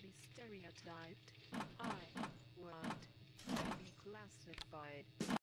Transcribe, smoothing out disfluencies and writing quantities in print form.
to be stereotyped, I, would, be classified